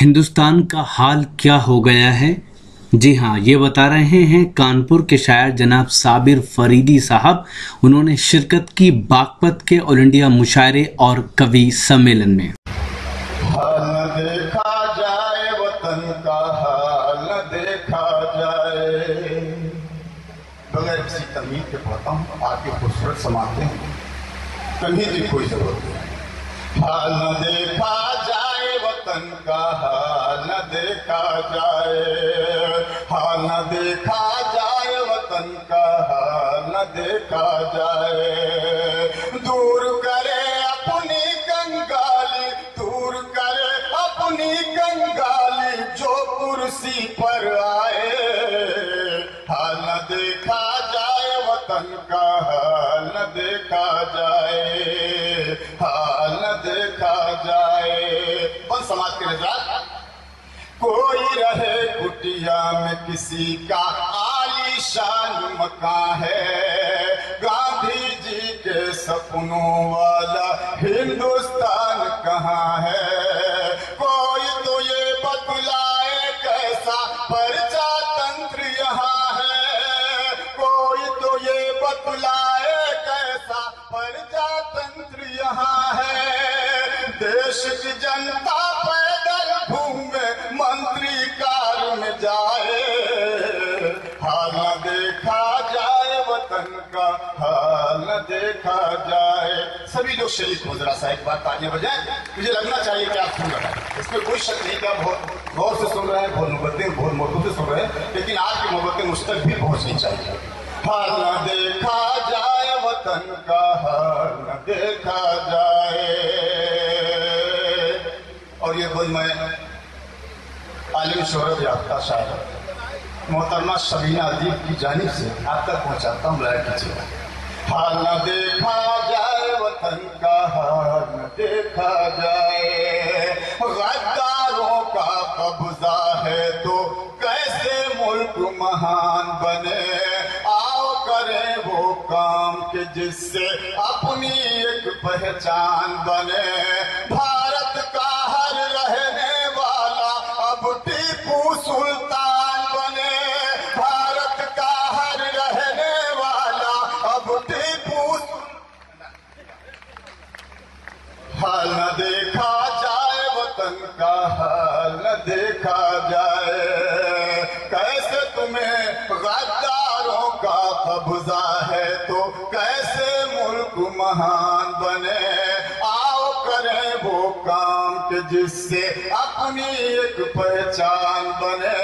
हिंदुस्तान का हाल क्या हो गया है। जी हाँ, ये बता रहे हैं कानपुर के शायर जनाब साबिर फरीदी साहब। उन्होंने शिरकत की बागपत के ऑल इंडिया मुशायरे और कवि सम्मेलन में। देखा जाए वतन का हाल, देखा जाए बगैर किसी तमीज के पढ़ता हूँ, आपके खूबसूरत समाते हैं, कहीं की कोई जरूरत नहीं। हाल देखा जाए वतन का हाल, देखा जाए, हाल देखा जाए वतन का हाल, देखा जाए, दूर करे अपनी कंगाली, दूर करे अपनी कंगाली जो कुर्सी पर आए। हाल देखा जाए वतन का हाल, देखा जाए, हाल देखा जाए। बस समाज के नजर कोई रहे कुटिया में, किसी का आलीशान मकान है, गांधी जी के सपनों वाला हिंदुस्तान कहाँ है। कोई तो ये बतलाए कैसा प्रजातंत्र यहाँ है, कोई तो ये बतलाए कैसा प्रजातंत्र यहाँ है। देश की जनता पैदल घूमे, मंत्री कार में जाए। हाल देखा जाए वतन का हाल, देखा जाए। सभी लोग शरीफ हो, जरा सा एक बार तालियां बजाएं। मुझे लगना चाहिए कि आप सुन रहे हैं, इसमें कोई शक नहीं कि आप गौर से सुन रहे हैं, बहुत मुबद्दिन बहुत मौतों से सुन रहे हैं, लेकिन आपकी मुबद्दिन उस तक भी पहुंचनी चाहिए। हाल देखा जाए वतन का हाल, देखा जाए। और ये बोल मैं आलिम शोहरत याफ्ता शायर मोहतरमा शबीना अदीब की जानिब से आप तक पहुँचाता हूँ, लाया कीजिएगा। हाल देखा जाए वतन का हाल, देखा जाए, गद्दारों का कब्जा है तो कैसे मुल्क महान बने। आओ करें वो काम के जिससे अपनी एक पहचान बने। भारत का रहने वाला अब टीपू सुल्तान बने, भारत का हर रहने वाला अब टीपू। हाल देखा जाए वतन का हाल, देखा जाए, कैसे तुम्हें गद्दारों का कब्जा है तो कैसे मुल्क महान बने। आओ करें वो काम के जिससे अपनी एक पहचान बने।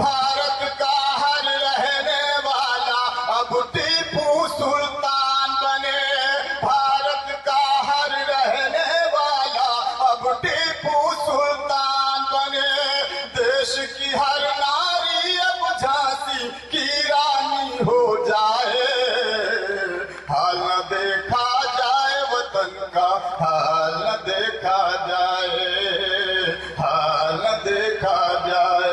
भारत का हर रहने वाला अब टीपू सुल्तान बने, भारत का हर रहने वाला अब टीपू सुल्तान बने। देश की हर नारी अब झांसी की रानी हो जाए। हाल देखा जाए वतन का हाल, देखा जाए, हाल देखा जाए,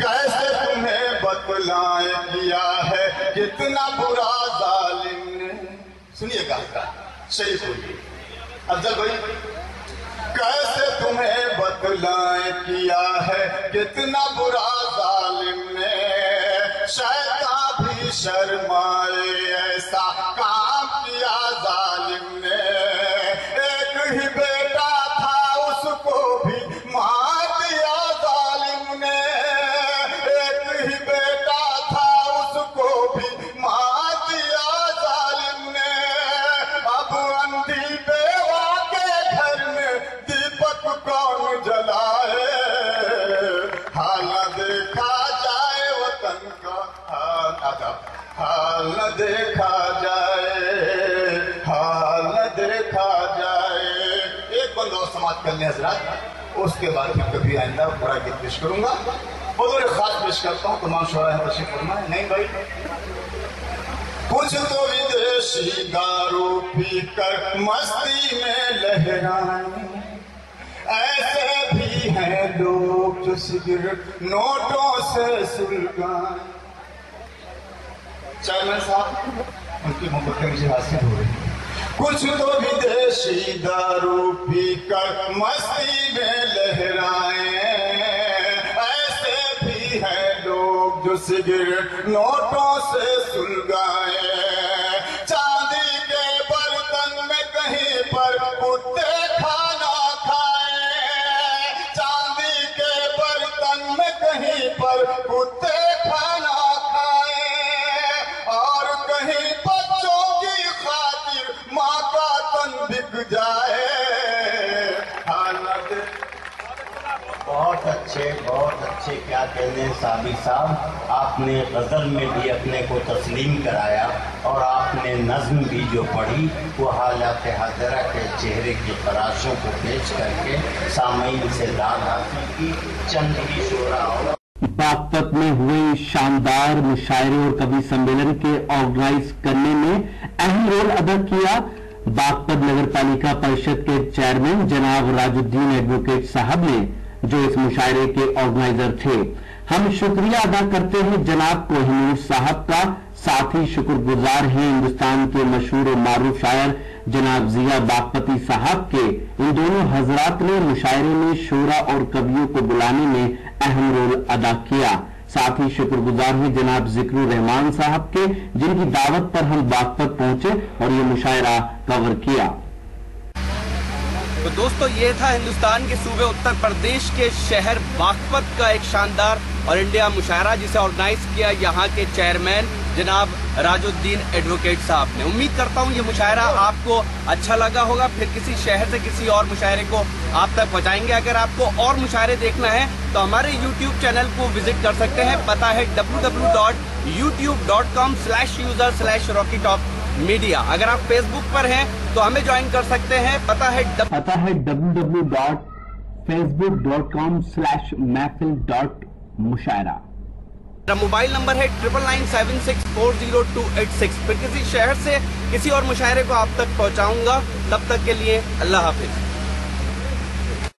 कैसे तुम्हें बतलाए किया है कितना बुरा जालिम ने। सुनिएगा सही बोलिए अफजल भाई। कैसे तुम्हें बतलाए किया है कितना बुरा जालिम ने, शैतान भी शर्माए ऐसा काम किया जालिम ने। एक ही बेटा था उसको भी मार दिया जालिम ने, एक ही बेटा था उसको भी मार दिया जालिम ने। अब अंधी बेवा के घर में दीपक कौन जलाए। हाल देखा जाए वतन का हाल, देखा जाए, हाल देखा जाए। एक बंद और समाप्त करने हजरात, उसके बाद फिर कभी आइंदा पूरा गीत पेश करूंगा। बदौर खास पेश करता हूँ, तमाम शोरा है तशरीफ फरमाए। नहीं भाई, कुछ तो विदेशी दारू पी कर मस्ती में लहराए, ऐसे भी हैं लोग जो सिगरेट नोटों से सुलगाए। चेयरमैन साहब, उनकी मोहब्बत मुझे हासिल हो रही है। कुछ तो विदेशी दारू पी कर मस्ती में लहराए, ऐसे भी है लोग जो सिगरेट नोटों से सुलगाए। चांदी के बर्तन में कहीं पर कुत्ते खाना खाए, चांदी के बर्तन में कहीं पर कुत्ते खाना खाए, और कहीं बच्चों की खातिर माँ का तन बिक जाए। बहुत अच्छे क्या कहने साबिर साहब, आपने गज़ल में भी अपने को तस्लीम कराया और आपने नज़्म भी जो पढ़ी वो हालात हाजरा के चेहरे की तराशों को पेश करके सामईन से दाद हासिल की। चंद ही शोरा और बागपत में हुए शानदार मुशायरे और कवि सम्मेलन के ऑर्गेनाइज करने में अहम रोल अदा किया बागपत नगर पालिका परिषद के चेयरमैन जनाब राजुद्दीन एडवोकेट साहब ने, जो इस मुशायरे के ऑर्गेनाइजर थे। हम शुक्रिया अदा करते हैं जनाब कोहिनूर साहब का, साथ ही शुक्रगुजार हैं हिंदुस्तान के मशहूर और मारूफ शायर जनाब जिया बागपति साहब के। इन दोनों हजरात ने मुशायरे में शोरा और कवियों को बुलाने में अहम रोल अदा किया। साथ ही शुक्रगुजार हैं जनाब जिक्रू रहमान साहब के, जिनकी दावत पर हम बागपत पहुंचे और ये मुशायरा कवर किया। तो दोस्तों, ये था हिंदुस्तान के सूबे उत्तर प्रदेश के शहर बागपत का एक शानदार और इंडिया मुशायरा, जिसे ऑर्गेनाइज किया यहाँ के चेयरमैन जनाब राजुद्दीन एडवोकेट साहब ने। उम्मीद करता हूँ ये मुशायरा आपको अच्छा लगा होगा। फिर किसी शहर से किसी और मुशायरे को आप तक पहुँचाएंगे। अगर आपको और मुशायरे देखना है तो हमारे यूट्यूब चैनल को विजिट कर सकते हैं। पता है www.youtube.com/user/rocky top media। अगर आप फेसबुक पर हैं तो हमें ज्वाइन कर सकते हैं। पता है www.facebook.com/महफिल.मुशायरा। मोबाइल नंबर है 9997640286। फिर किसी शहर से किसी और मुशायरे को आप तक पहुंचाऊंगा। तब तक के लिए अल्लाह हाफिज।